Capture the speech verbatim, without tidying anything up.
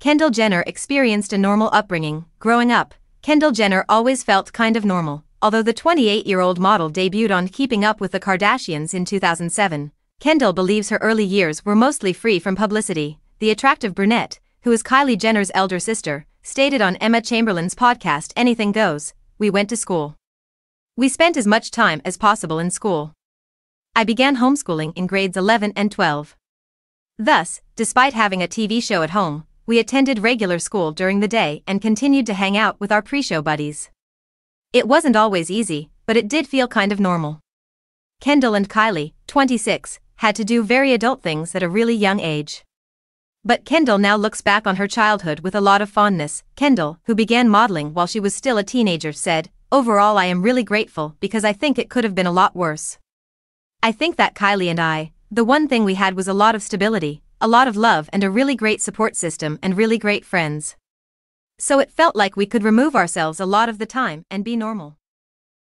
Kendall Jenner experienced a normal upbringing. Growing up, Kendall Jenner always felt kind of normal. Although the twenty-eight-year-old model debuted on Keeping Up with the Kardashians in two thousand seven, Kendall believes her early years were mostly free from publicity. The attractive brunette, who is Kylie Jenner's elder sister, stated on Emma Chamberlain's podcast Anything Goes, "We went to school. We spent as much time as possible in school. I began homeschooling in grades eleven and twelve. Thus, despite having a T V show at home, we attended regular school during the day and continued to hang out with our pre-show buddies. It wasn't always easy, but it did feel kind of normal." Kendall and Kylie, twenty-six, had to do very adult things at a really young age. But Kendall now looks back on her childhood with a lot of fondness. Kendall, who began modeling while she was still a teenager, said, "Overall, I am really grateful because I think it could have been a lot worse. I think that Kylie and I, the one thing we had was a lot of stability, a lot of love and a really great support system and really great friends. So it felt like we could remove ourselves a lot of the time and be normal."